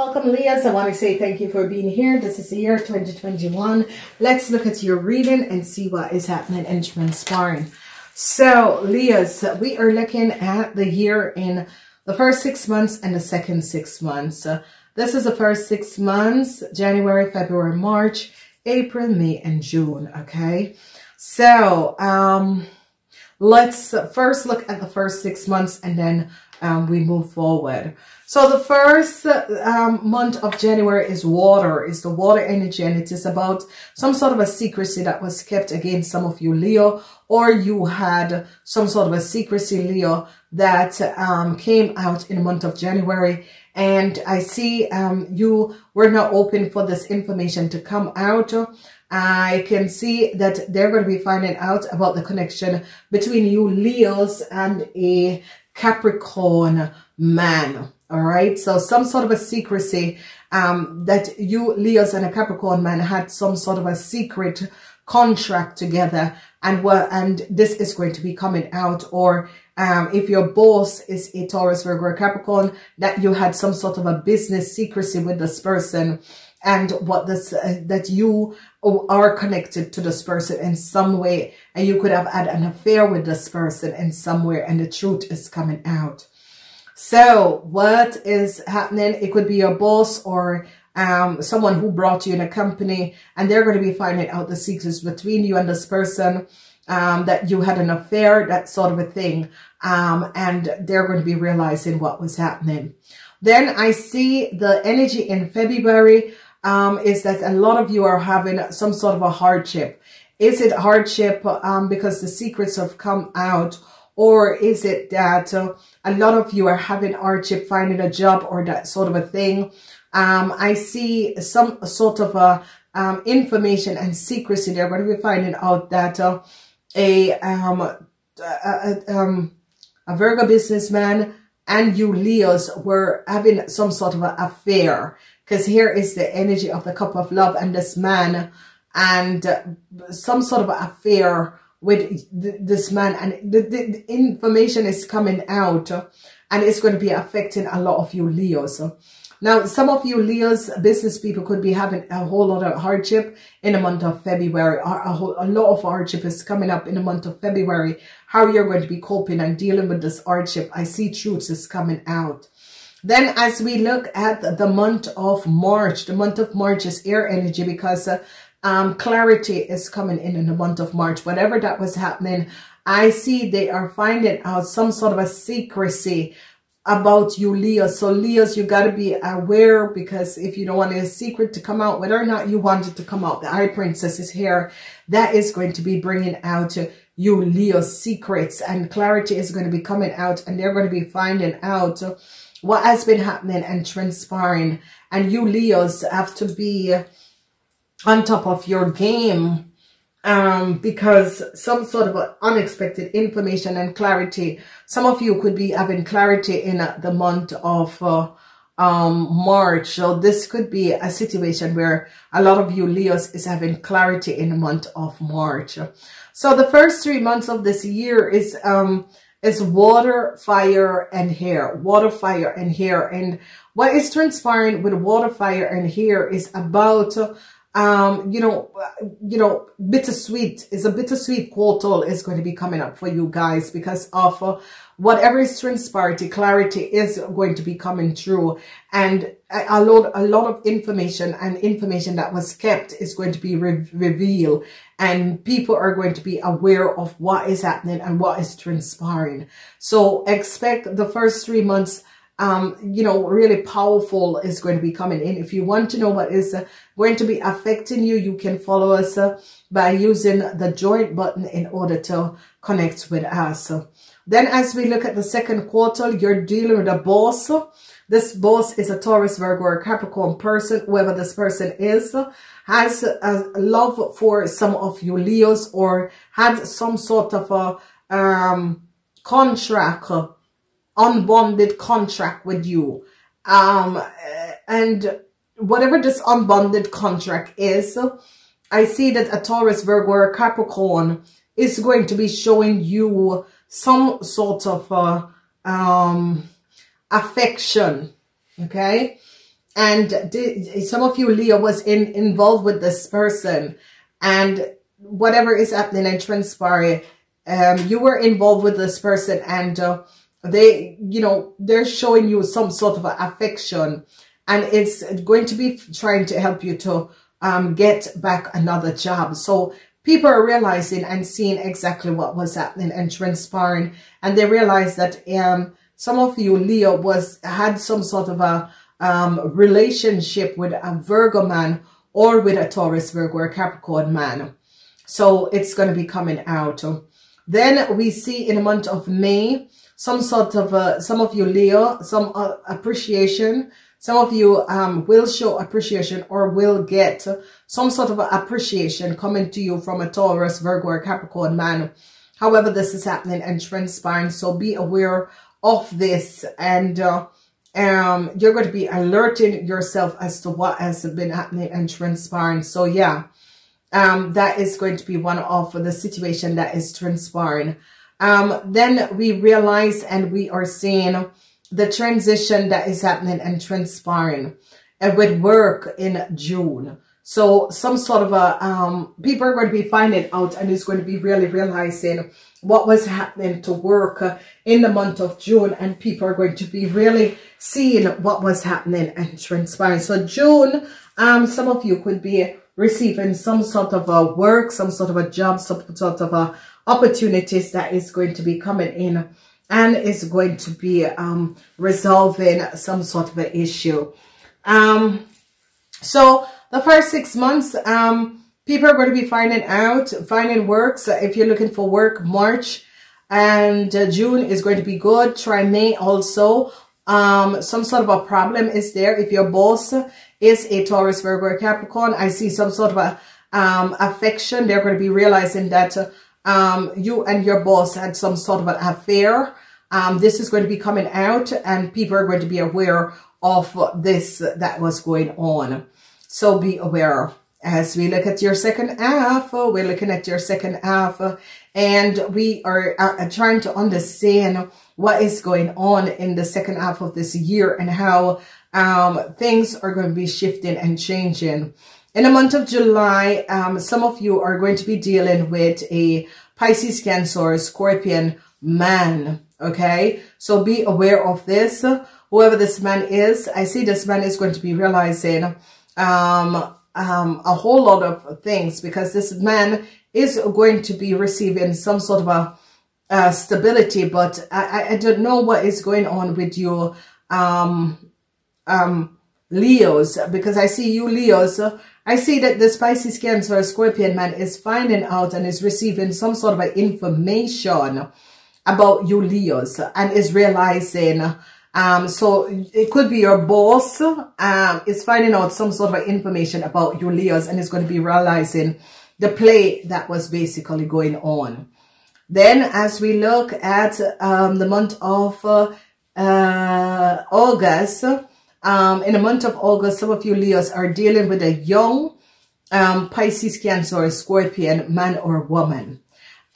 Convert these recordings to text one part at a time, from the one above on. Welcome, Leos. I want to say thank you for being here. This is the year 2021. Let's look at your reading and see what is happening and transpiring. So, Leos, we are looking at the year in the first 6 months and the second 6 months. This is the first 6 months, January, February, March, April, May, and June, okay? So, let's first look at the first 6 months and then we move forward. So the first month of January is water. It's the water energy, and it is about some sort of a secrecy that was kept against some of you, Leo, or you had some sort of a secrecy, Leo, that came out in the month of January. And I see you were not open for this information to come out. I can see that they're going to be finding out about the connection between you, Leos, and a Capricorn man. All right. So some sort of a secrecy that you, Leos, and a Capricorn man had some sort of a secret contract together, and this is going to be coming out. Or if your boss is a Taurus, Virgo, or Capricorn, that you had some sort of a business secrecy with this person, and that you are connected to this person in some way, and you could have had an affair with this person in some way, and the truth is coming out. So what is happening? It could be your boss or someone who brought you in a company, and they're going to be finding out the secrets between you and this person, that you had an affair, that sort of a thing, and they're going to be realizing what was happening. Then I see the energy in February is that a lot of you are having some sort of a hardship. Is it hardship because the secrets have come out, or is it that a lot of you are having hardship finding a job or that sort of a thing? I see some sort of a information and secrecy. They're going to be finding out that a Virgo businessman and you, Leos, were having some sort of an affair, because here is the energy of the cup of love and this man, and some sort of an affair with this man, and the information is coming out, and it's going to be affecting a lot of you, Leos. Now, some of you, Leos, business people could be having a whole lot of hardship in the month of February. A lot of hardship is coming up in the month of February. How you're going to be coping and dealing with this hardship. I see truths is coming out. Then as we look at the month of March, the month of March is air energy, because clarity is coming in the month of March. Whatever that was happening, I see they are finding out some sort of a secrecy about you, Leos. So Leos, you got to be aware, because if you don't want a secret to come out, whether or not you want it to come out, the High Princess is here. That is going to be bringing out you, Leo's secrets, and clarity is going to be coming out, and they're going to be finding out what has been happening and transpiring. And you, Leos, have to be on top of your game, because some sort of unexpected information and clarity. Some of you could be having clarity in the month of March. So this could be a situation where a lot of you, Leos, is having clarity in the month of March. So the first 3 months of this year is water, fire, and hair. Water, fire, and hair. And what is transpiring with water, fire, and hair is about bittersweet. It's a bittersweet portal is going to be coming up for you guys, because of whatever is transpiring. Clarity is going to be coming through, and a lot of information and information that was kept is going to be revealed, and people are going to be aware of what is happening and what is transpiring. So expect the first 3 months really powerful is going to be coming in. If you want to know what is going to be affecting you, you can follow us by using the join button in order to connect with us. Then as we look at the second quarter, you're dealing with a boss. This boss is a Taurus, Virgo, or Capricorn person. Whoever this person is has a love for some of you, Leos, or had some sort of a contract, unbonded contract with you, and whatever this unbonded contract is, I see that a Taurus, Virgo, or Capricorn is going to be showing you some sort of affection, okay? And some of you, Leo, was involved with this person. And whatever is happening and transpiring, you were involved with this person. And they, you know, they're showing you some sort of affection. And it's going to be trying to help you to get back another job. So people are realizing and seeing exactly what was happening and transpiring. And they realize that some of you, Leo, had some sort of a relationship with a Virgo man or with a Taurus, Virgo, or Capricorn man. So it's going to be coming out. Then we see in the month of May, some sort of, some of you, Leo, some appreciation. Some of you will show appreciation or will get some sort of appreciation coming to you from a Taurus, Virgo, or Capricorn man. However, this is happening and transpiring, so be aware of this, and you're going to be alerting yourself as to what has been happening and transpiring. So yeah, that is going to be one of the situation that is transpiring. Then we realize and we are seeing the transition that is happening and transpiring with work in June. So some sort of a, people are going to be finding out, and it's going to be really realizing what was happening to work in the month of June, and people are going to be really seeing what was happening and transpiring. So June, some of you could be receiving some sort of a work, some sort of a job, some sort of a opportunities that is going to be coming in. And it's going to be resolving some sort of an issue. So the first 6 months, people are going to be finding work. So if you're looking for work, March and June is going to be good. Try May also. Some sort of a problem is there. If your boss is a Taurus, Virgo, or Capricorn, I see some sort of a affection. They're going to be realizing that you and your boss had some sort of an affair. This is going to be coming out, and people are going to be aware of this that was going on. So be aware. As we look at your second half, we're looking at your second half, and we are trying to understand what is going on in the second half of this year and how things are going to be shifting and changing. In the month of July, some of you are going to be dealing with a Pisces, Cancer, Scorpion man, okay? So be aware of this. Whoever this man is, I see this man is going to be realizing a whole lot of things, because this man is going to be receiving some sort of a stability, but I don't know what is going on with you, Leos, because I see you, Leos. I see that the Pisces, Cancer, Scorpion man is finding out and is receiving some sort of information about you, Leos, and is realizing. So it could be your boss is finding out some sort of information about you, Leos, and is going to be realizing the play that was basically going on. Then as we look at the month of August, in the month of August, some of you, Leos, are dealing with a young Pisces, Cancer, or Scorpion man or woman.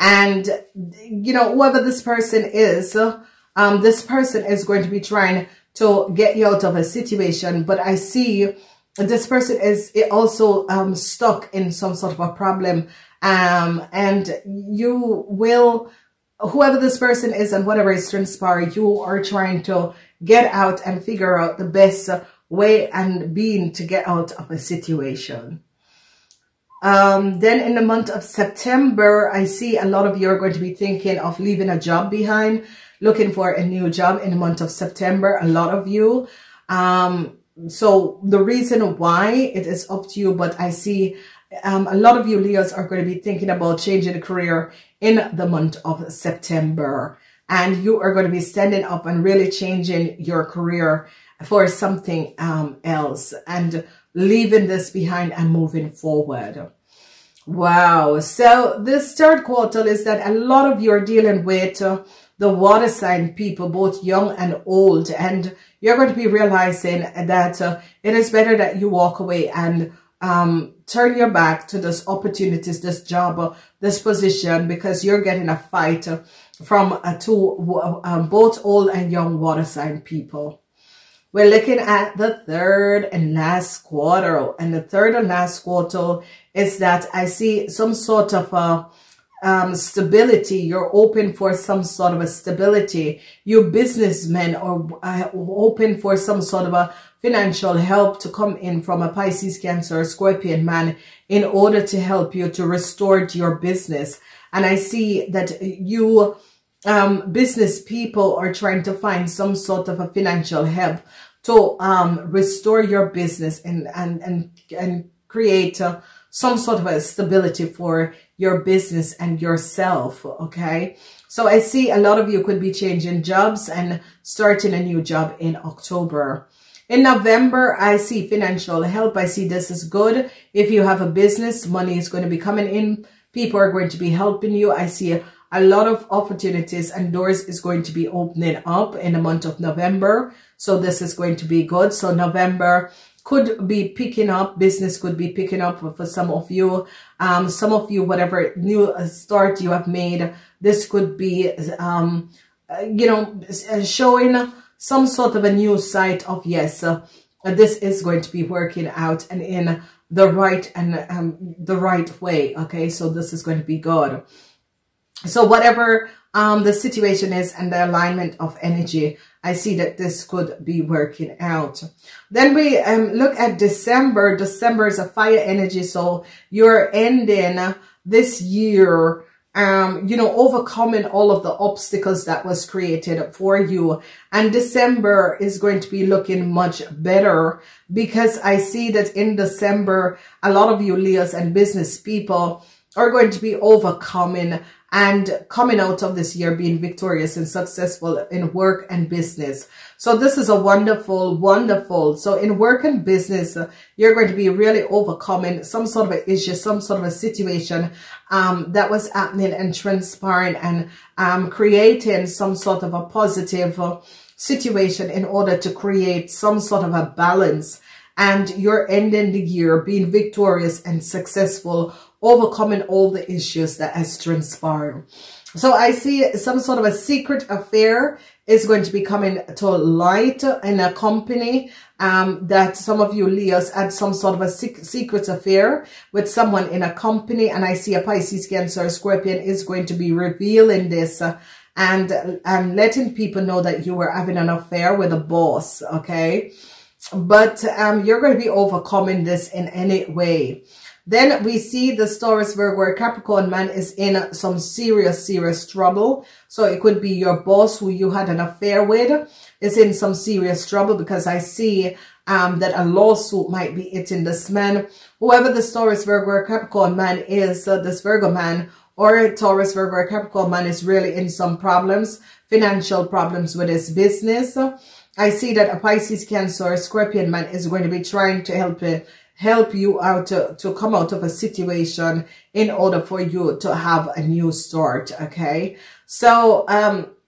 And, you know, whoever this person is going to be trying to get you out of a situation. But I see this person is also stuck in some sort of a problem. And you will, whoever this person is and whatever is transpiring, you are trying to get out and figure out the best way and being to get out of a situation. Then in the month of September, I see a lot of you are going to be thinking of leaving a job behind, looking for a new job in the month of September, a lot of you. So the reason why, it is up to you, but I see a lot of you, Leos, are going to be thinking about changing a career in the month of September. And you are going to be standing up and really changing your career for something else and leaving this behind and moving forward. Wow. So this third quartile is that a lot of you are dealing with the water sign people, both young and old. And you're going to be realizing that it is better that you walk away and turn your back to those opportunities, this job, this position, because you're getting a fight from both old and young water sign people. We're looking at the third and last quartile, and the third and last quartile is that I see some sort of a stability. You're open for some sort of a stability. You businessmen are open for some sort of a financial help to come in from a Pisces, Cancer, or Scorpion man in order to help you to restore your business. And I see that you business people are trying to find some sort of a financial help to restore your business and create some sort of a stability for your business and yourself. Okay, so I see a lot of you could be changing jobs and starting a new job in October. In November, I see financial help. I see this is good. If you have a business, money is going to be coming in. People are going to be helping you. I see a lot of opportunities and doors is going to be opening up in the month of November. So this is going to be good. So November could be picking up. Business could be picking up for some of you. Whatever new start you have made, this could be, showing some sort of a new side of yes, this is going to be working out and in the right and the right way. Okay, so this is going to be good. So whatever the situation is and the alignment of energy, I see that this could be working out. Then we look at December. December is a fire energy. So you're ending this year, overcoming all of the obstacles that was created for you. And December is going to be looking much better because I see that in December, a lot of you Leos and business people are going to be overcoming and coming out of this year being victorious and successful in work and business. So this is a wonderful, wonderful. So in work and business, you're going to be really overcoming some sort of an issue, some sort of a situation that was happening and transpiring and creating some sort of a positive situation in order to create some sort of a balance. And you're ending the year being victorious and successful, overcoming all the issues that has transpired. So I see some sort of a secret affair is going to be coming to light in a company that some of you Leos had some sort of a secret affair with someone in a company. And I see a Pisces, Cancer, Scorpion is going to be revealing this and letting people know that you were having an affair with a boss. Okay, but you're going to be overcoming this in any way. Then we see the Taurus, Virgo, or Capricorn man is in some serious, serious trouble. So it could be your boss who you had an affair with is in some serious trouble because I see that a lawsuit might be hitting this man. Whoever the Taurus, Virgo, or Capricorn man is, this Virgo man or Taurus, Virgo, or Capricorn man is really in some problems, financial problems with his business. I see that a Pisces, Cancer, or Scorpion man is going to be trying to help you out to come out of a situation in order for you to have a new start. Okay, so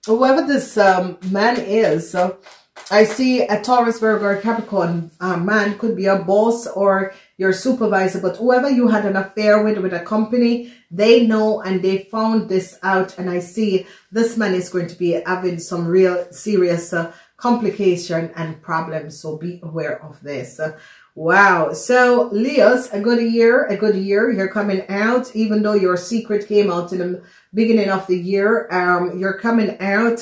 whoever this man is, I see a Taurus, Virgo, or Capricorn man, could be a boss or your supervisor, but whoever you had an affair with a company, they know and they found this out. And I see this man is going to be having some real serious complication and problems, so be aware of this. Wow. So Leos, a good year. You're coming out, even though your secret came out in the beginning of the year. You're coming out,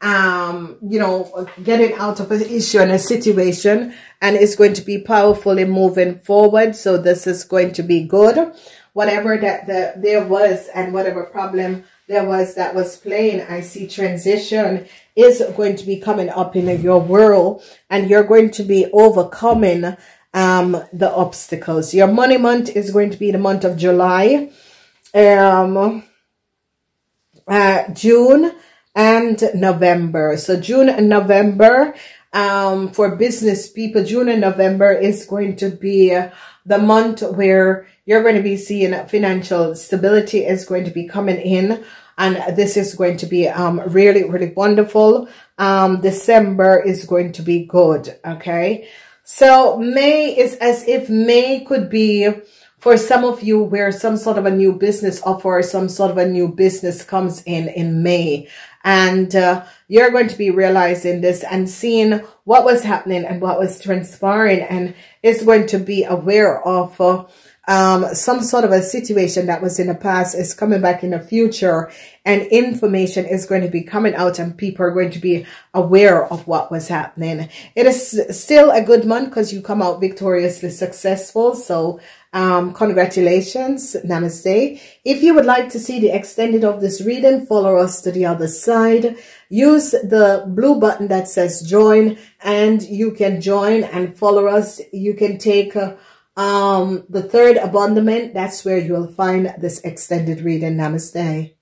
getting out of an issue and a situation, and it's going to be powerfully moving forward. So this is going to be good. Whatever that there was and whatever problem there was that was playing, I see transition is going to be coming up in your world, and you're going to be overcoming the obstacles. Your money month is going to be the month of July, June and November. So June and November, for business people, June and November is going to be the month where you're going to be seeing financial stability is going to be coming in, and this is going to be really, really wonderful. December is going to be good. Okay, so May is as if May could be for some of you where some sort of a new business offer, some sort of a new business comes in May. And you're going to be realizing this and seeing what was happening and what was transpiring, and it's going to be aware of some sort of a situation that was in the past is coming back in the future, and information is going to be coming out and people are going to be aware of what was happening. It is still a good month because you come out victoriously successful. So congratulations. Namaste. If you would like to see the extended of this reading, follow us to the other side. Use the blue button that says join and you can join and follow us. You can take the third abandonment. That's where you will find this extended reading. Namaste.